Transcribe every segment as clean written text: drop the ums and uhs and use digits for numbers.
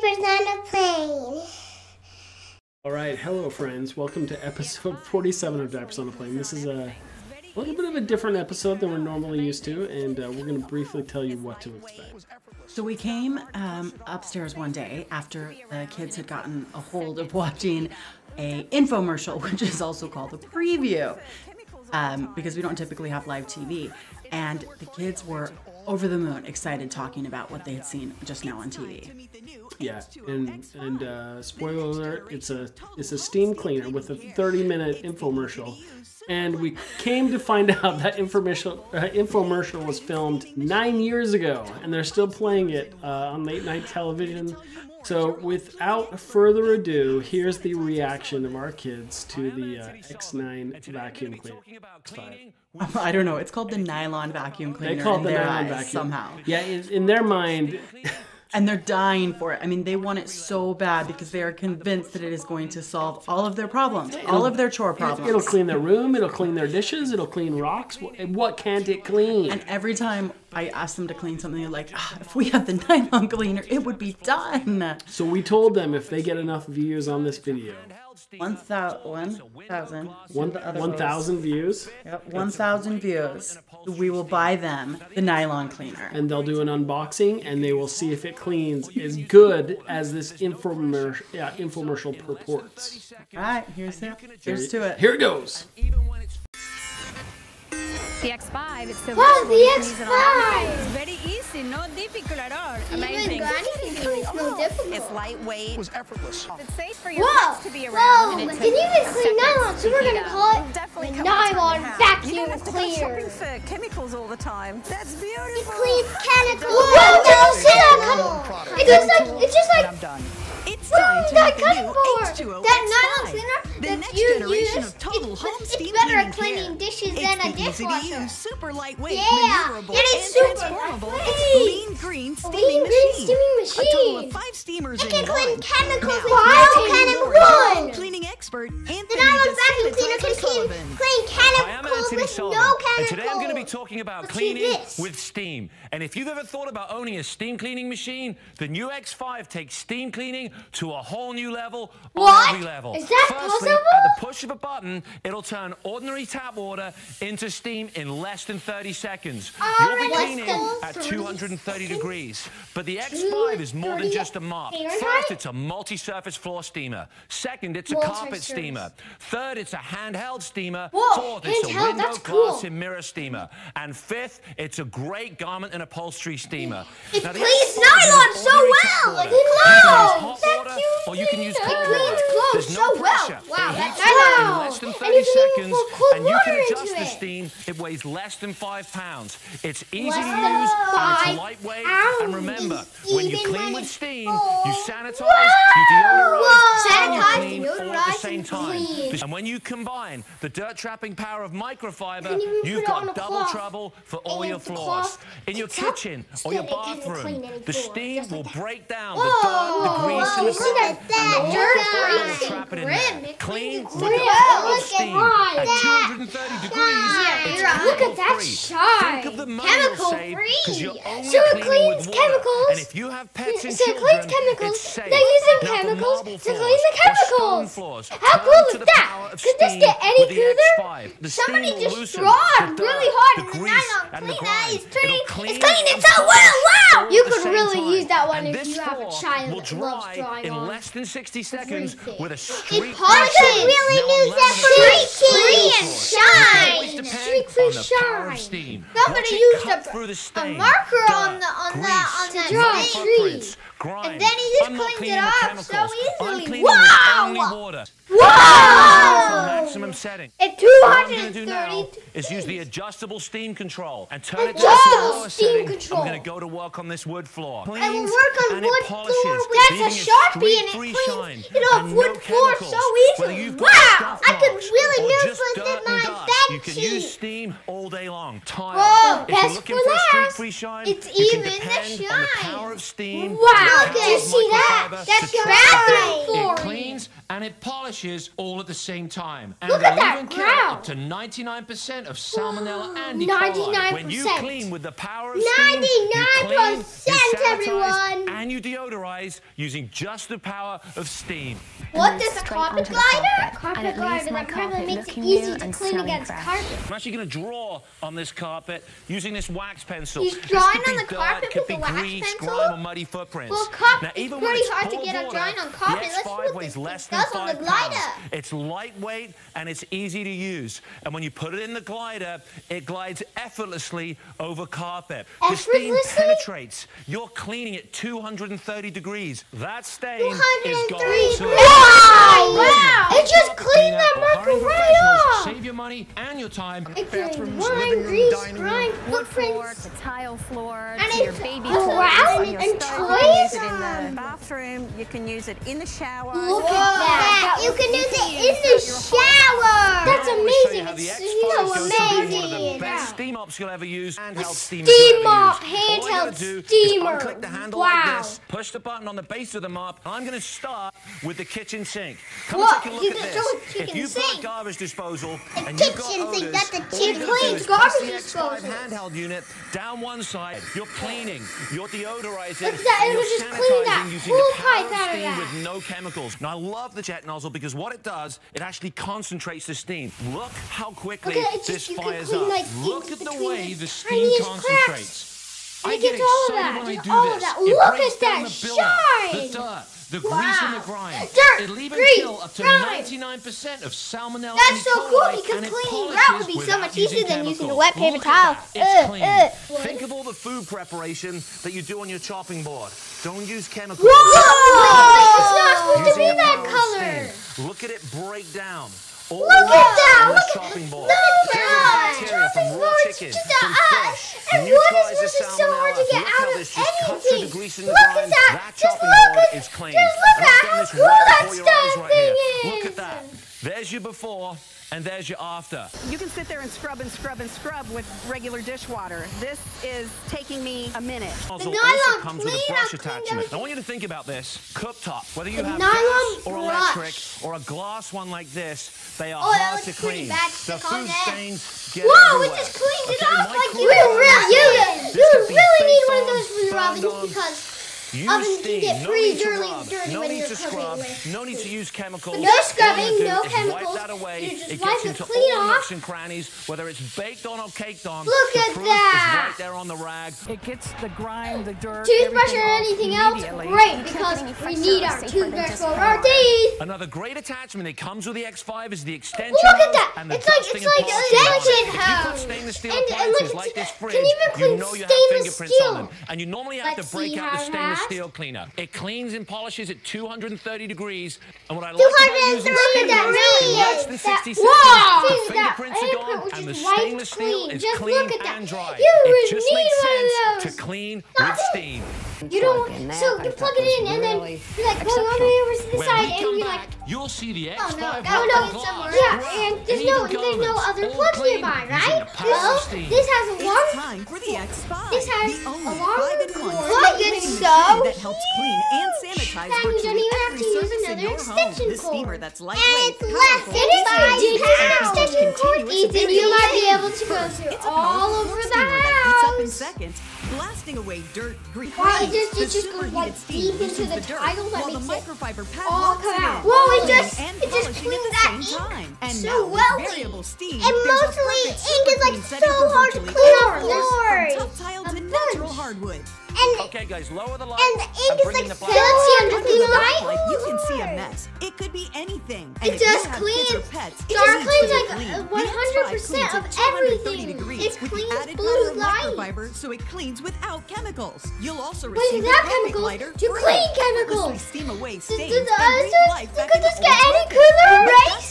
diapers on a plane. All right, hello friends. Welcome to episode 47 of Diapers on a Plane. This is a little bit of a different episode than we're normally used to, and we're going to briefly tell you what to expect. So we came upstairs one day after the kids had gotten a hold of watching a infomercial, which is also called a preview, because we don't typically have live TV. And the kids were over the moon excited talking about what they had seen just now on TV. Yeah, and spoiler alert, it's a steam cleaner with a 30-minute infomercial, and we came to find out that infomercial was filmed 9 years ago, and they're still playing it on late night television. So without further ado, here's the reaction of our kids to the X9 vacuum cleaner. I don't know. It's called the nylon vacuum cleaner. They call it the nylon vacuum somehow. Yeah, in their mind. And they're dying for it. I mean, they want it so bad because they are convinced that it is going to solve all of their problems, all of their chore problems. It'll clean their room. It'll clean their dishes. It'll clean rocks. What can't it clean? And every time I ask them to clean something, they're like, if we had the nylon cleaner, it would be done. So we told them if they get enough views on this video. 1,000 views. Yep, 1,000 views. We will buy them the nylon cleaner. And they'll do an unboxing, and they will see if it cleans as good as this infomercial purports. All right, here's to it. Here it goes. The X5, it's the X5. It's very easy, not difficult at all. Amazing. It's lightweight. It was effortless. It's safe for your pets to be around. Whoa, it can even clean nylon, so we're going to call it the nylon vacuum cleaner. You don't have to go shopping for chemicals all the time. That's beautiful. It cleans chemicals. Whoa, don't sit on cutting. It's time to make a new H2O X5. That nylon cleaner that you use, it's better at cleaning dishes than a dishwasher. Super lightweight, maneuverable, and transformable. It's lean green steaming machine. A total of 5 steamers in one. It can clean chemicals with no chemicals. Cleaning expert Anthony DeSantis-Sullivan. And today I'm going to be talking about cleaning with steam. And if you've ever thought about owning a steam cleaning machine, the new X5 takes steam cleaning to a whole new level. What? Every level. Is that possible? At the push of a button, it'll turn ordinary tap water into steam in less than 30 seconds. You'll be cleaning at 230 degrees. But the X5 is more than just a mop. First, it's a multi-surface floor steamer. Second, it's a carpet steamer. Third, it's a handheld steamer. Fourth, it's a window glass and mirror steamer. And fifth, it's a great garment and upholstry steamer. It cleans nylon so well. It glows. Or you can use cold water. There's no pressure. Wow, that's in less than 30 seconds, and you can adjust the steam. It weighs less than 5 pounds. It's easy to use, and it's lightweight. And remember, when you clean with steam, you sanitize, you deodorize, and you clean all at the same time. And when you combine the dirt trapping power of microfiber, you've got double trouble for all your floors. In your kitchen or your bathroom, the steam will break down the dirt, the grease, and the clean with the power of steam at 230 degrees. Look at that shine. Think of the chemical free. So it cleans chemicals. And if you have pets and children, they're using chemicals to clean the chemicals. How cool is that? Could this get any cooler? Somebody just drawed really hard in the nylon cleaner. It's cleaning itself. Wow! You could really use that one if you have a child that loves drawing. In less than 60 seconds with a streak. Really news that streaky and shine. Streak free shine. Somebody used a marker on the drawing tree. And then he just cleaned it off so easily. Wow! Maximum setting. At 230 is use the adjustable steam control and turn it to lower setting. I'm going to go to work on this wood floor. I will work on wood floor with a Sharpie and it cleans wood floor so easily. Wow! I could really move with it my face. You can use steam all day long. Tile. Whoa, if you're looking for a streak-free shine, it's even the shine. On the power of steam. Wow, did you see that? That's right. It cleans and it polishes all at the same time. And look at that ground. Up to 99% of salmonella and E. coli. When you clean with the power of steam, you clean, you sanitize, and you deodorize using just the power of steam. What does a carpet glider? Carpet glider that probably makes it easy to clean against carpet. I'm actually going to draw on this carpet using this wax pencil. He's drawing on the carpet with a wax pencil? Grime or muddy footprints. Well, it's pretty hard to get a drawing on carpet. Let's see what this does on the glider. It's lightweight and it's easy to use. And when you put it in the glider, it glides effortlessly over carpet. The steam penetrates. You're cleaning at 230 degrees. That stain is gone. Wow! It just cleaned that marker right off! Save your money and your time. It cleans wine, grease, grime, footprints, the tile floor, and your baby clothes, and toys. You can use it in the bathroom. You can use it in the shower. Look at that! You can use it in the shower. That's amazing! It's so amazing! Steam mops you'll ever use, and handheld steamers. Steam mop, handheld steamer. Click the handle like this. Push the button on the base of the mop. I'm going to start with the kitchen sink. Come take a look at this. If you put a garbage disposal and you got odors, all you do is push the handheld unit down one side. You're cleaning, you're deodorizing, you're sanitizing using the power of steam with no chemicals. Now I love the jet nozzle because what it does, it actually concentrates the steam. Look how quickly this fires up. Look at the way the steam concentrates. I get all of that. Look at that shine! The grease and the grime. It'll even kill up to 99% of salmonella. That's so cool because cleaning grout would be so much easier than using a wet paper towel. It's clean. Think of all the food preparation that you do on your chopping board. Don't use chemicals. Whoa! It's not supposed to be that color. Look at it break down. Look at that! Look at that! Chopping board! And what is this? It's so hard to get out of anything! Look at that! Just look at it! Just look at how cool that stuff thing is! Look at that! There's your before and there's your after. You can sit there and scrub and scrub and scrub with regular dishwater. This is taking me a minute. The nylon comes with a brush attachment. I want you to think about this cooktop. Whether you have gas or electric or a glass one like this, they are hard to clean. The food stains get everywhere. Whoa, it just cleaned it off like you really need one of those for your oven because ovens can get pretty dirty when you're cooking with. No need to use chemicals. No scrubbing, no chemicals. Wipe that away. You just wipe the clean off. And crannies, whether it's baked on or caked on. Look at that! Right there on the rag. It gets the grime, the dirt. Toothbrush or anything else, great because we need our toothbrush for our teeth. Another great attachment that comes with the X5 is the extension. Look at that! It's like extension hose. And look at this. Can even clean stainless steel. And you normally have to break out the stainless steel cleaner. It cleans and polishes at 230 degrees. And what I like about using steam is the fingerprints are gone and the stainless steel is clean and dry. It just makes sense to clean with steam. You don't, so you plug it in and then you're like going all the way over to the side and you're like, you'll see the X5. Yeah, and there's no other plugs nearby, right? Well, this has a long cord. This has a long cord. Plug it that helps clean and sanitize virtually every surface in your home. This steamer that's lightweight, powerful, fast, and continuous ability. You might be able to go through all over the house. It's a powerful steamer that heats up in seconds, blasting away dirt, grease, the superheated steam into the dirt, while the microfiber pad all come out. Whoa! It just cleans that ink so well. And mostly ink is like so hard to clean off floors. From tough tile to natural hardwood. Okay, guys, lower the light. And the ink is like so you can see a mess. It could be anything. It just cleans. Star cleans like 100% of everything. It cleans blue light. So it cleans without chemicals. You'll also receive a chemical lighter to clean chemicals. Steam away stains. You could just get any color erase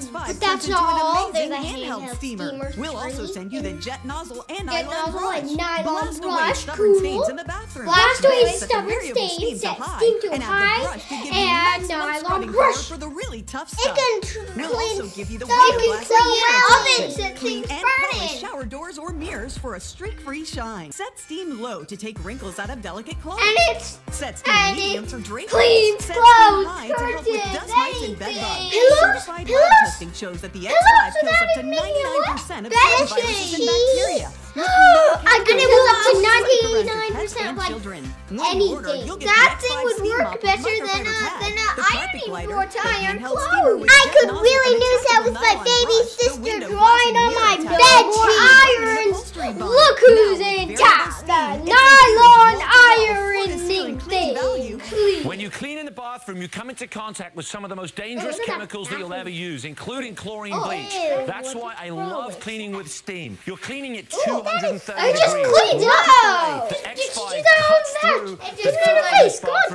stain. But that's not all. There's a handheld steamer. We'll also send you the jet nozzle and nylon brush. stains in the bathroom. Blastoise stubborn stains set steam too high, and nylon brush for the really tough stuff. It can also give you the window glass, clean and polish shower doors or mirrors for a streak-free shine. Set steam low to take wrinkles out of delicate clothes. And it's set steam medium for drapes. Cleans clothes, curtains, anything. Pillows, testing shows that the X5 kills up to 99% of viruses and bacteria. I'm gonna move up to 99% of anything. That thing would work better than an ironing board to iron clothes. I could really noose out with my baby sister drawing on my bed for irons. Look who's in town, the nylon ironing thing. When you clean in the bathroom, you come into contact with some of the most dangerous chemicals that you'll ever use, including chlorine bleach. That's why I love cleaning with steam. You're cleaning it 230 degrees. I just cleaned up! Did you do that on that? It's in my face, God!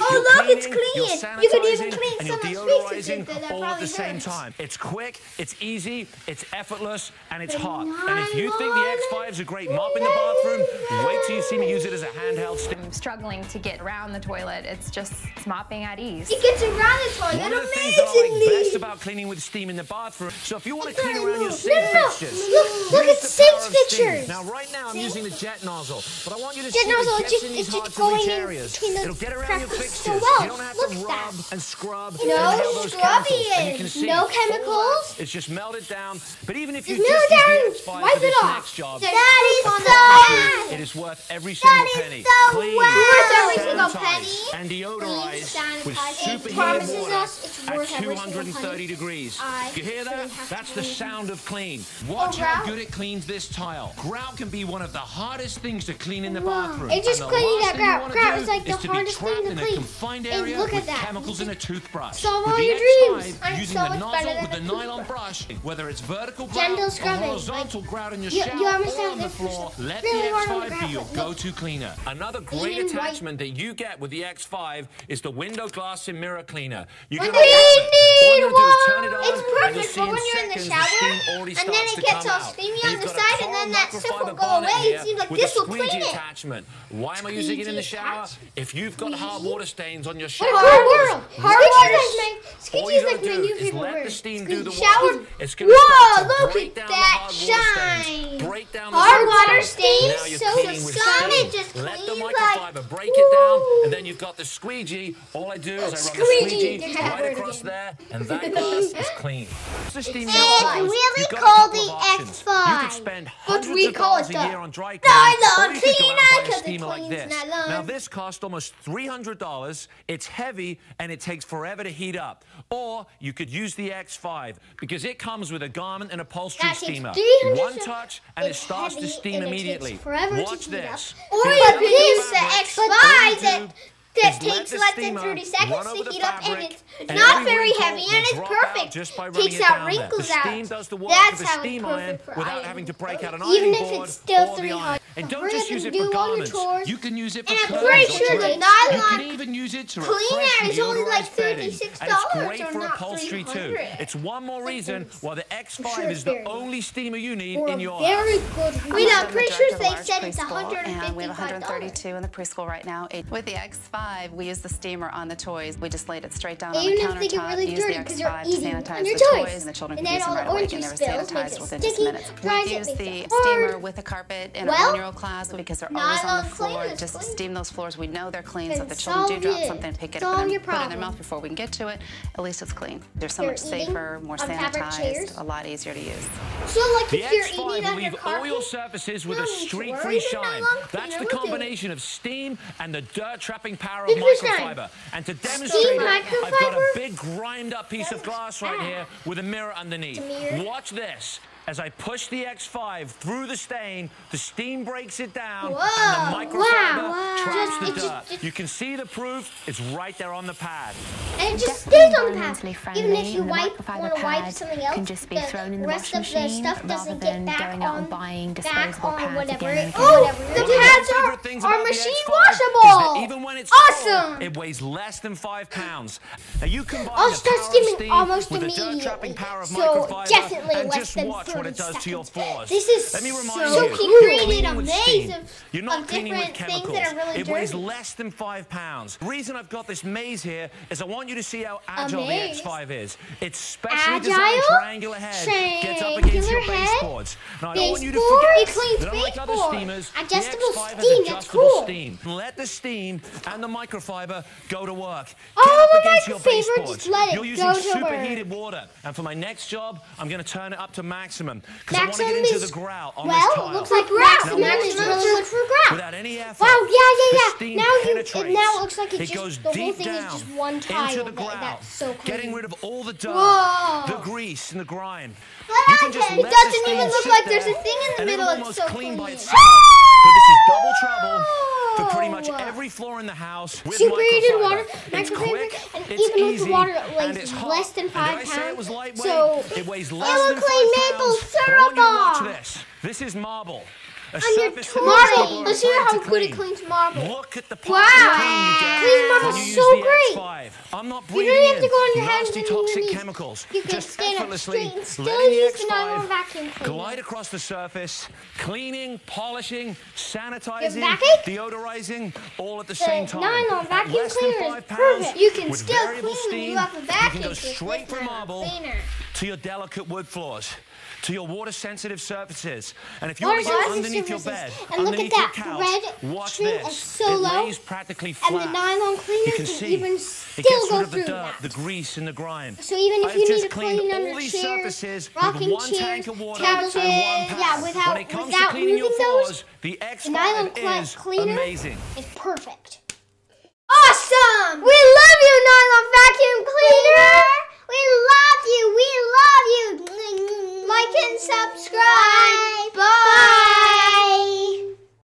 Oh, look, it's clean! You could even clean someone's faces with it, all at the same time. It's quick, it's easy, it's effortless, and it's hot. And if you think the X5's a great mop in the bathroom, wait till you see me use it as a handheld stick. I'm struggling to get around the toilet. It's just mopping at ease. It gets around the toilet amazingly! One of the things I like best about cleaning with steam in the bathroom, so if you want to clean around your sink fixtures... Look at sink fixtures! Now, right now, I'm using the jet nozzle, but I want you to see the jets in these hard-to-reach areas. It'll get around your fixtures. You don't have to rub and scrub. No scrubbing! No chemicals. It's just melted down, but even if you just use the X5 for this next job... That is so bad! It is worth every single penny. That is so bad! Worth every single penny. And deodorized with superheated water at 230 degrees. You hear that? That's the sound of clean. Watch how good it cleans this tile. Grout can be one of the hardest things to clean in the bathroom. And just cleaning that grout is like the hardest thing to clean. And look at that. Chemicals in a toothbrush. Solve all your dreams. I'm so much better with the nylon brush, whether it's vertical grout or horizontal grout in your shower or on the floor, let the X5 be your go-to cleaner. Another great attachment that you get with the X5 is the window glass and mirror cleaner. We need one! It's perfect for when you're in the shower and then it gets all steamy on the side and then that stuff will go away. It seems like this will clean it. Attachment. Why am I using it in the shower? If you've got hard water stains on your shower, hard water stains. Squeegee's like my new favorite word. Shower. Whoa, look at that shine! Hard water stains, so some it just cleans like. Break it down, and then you've got the squeegee. All I do is I run the squeegee right across there, and that glass is clean. It's really called the X5, but we call it the nylon cleaner because it cleans nylon. Now this cost almost $300. It's heavy and it takes forever to heat up. Or you could use the X5 because it comes with a garment and upholstery steamer. One touch and it starts to steam immediately. Watch this. Or you could use the X5 that takes less than 30 seconds to heat up, and it's not very heavy, and it's perfect. Takes out wrinkles out. That's how it's perfect for ironing, even if it's still 300. And don't just use it for garments. You can use it for clothes. And I'm pretty sure the nylon cleaner is only like $36 or not $300. It's one more reason why the X5 is the only steamer you need in your house. Wait, I'm pretty sure they said it's $155. We have 132 in the preschool right now. With the X5, we use the steamer on the toys. We just laid it straight down on the countertop. Use the X5 to sanitize the toys, and the children can use them right away, and they were sanitized within just minutes. We use the steamer with a carpet in a one-year-old class because they're always on the floor. Just steam those floors. We know they're clean, so if the children do drop something, pick it up and put it in their mouth before we can get to it. At least it's clean. They're so much safer, more sanitized, a lot easier to use. So, like if you're eating on your carpet, all your surfaces with a streak-free shine. That's the combination of steam and the dirt-trapping power of microfiber. And to demonstrate it, I've got a big grind-up piece of glass right here with a mirror underneath. Watch this. As I push the X5 through the stain, the steam breaks it down, and the microfiber traps the dirt. You can see the proof; it's right there on the pad. And it just stays on the pad. Even if you want to wipe something else, can just be thrown in the rest of the stuff doesn't get back on whatever. The pads are machine washable. Even when it's awesome, it weighs less than 5 pounds. Now you combine the power of steam with the dirt-trapping power of microfiber, and just watch. what it does to your floors. This is Let me remind you, you're not cleaning with chemicals. It weighs less than 5 pounds. The reason I've got this maze here is I want you to see how agile the X5 is. It's specially designed triangular head. Gets up against your baseboards. Now, I don't want you to forget that unlike other steamers, adjustable steam, that's cool. Let the steam and the microfiber go to work. Oh, my microfiber, just let it go to work. You're using superheated water. And for my next job, I'm going to turn it up to maximum. Because I want to get into the grout on this tile. Well, it looks like grout. Maximum is really for grout. Without any effort. Wow, yeah. Now it looks like it goes deep down into the grout, getting rid of all the dirt, the grease, and the grime. It doesn't even look like there's a thing in the middle. It's so clean. But this is double trouble for pretty much every floor in the house with superheated water, microfiber, and even with the water it weighs less than 5 pounds. So it weighs less than 5 pounds. Watch this. This is marble. Let's see how good it cleans marble. Look at the clean marble is so great. You don't have to go in your hands and toxic chemicals. You can stand up straight and still use the nylon vacuum cleaner. Glide across the surface, cleaning, polishing, sanitizing, deodorizing, all at the same time. Nylon vacuum cleaner is perfect. You can still clean you off a vacuum. You can go straight from marble to your delicate wood floors, to your water-sensitive surfaces, and if you want to get underneath your bed, and look at that couch, watch this. Is so low, practically flat. And the nylon cleaner can even still go through the grease and the grime. So even if you need to clean under chairs, rocking chairs, couches, without moving those, the nylon cleaner is perfect. Awesome! We love you, nylon vacuum cleaner.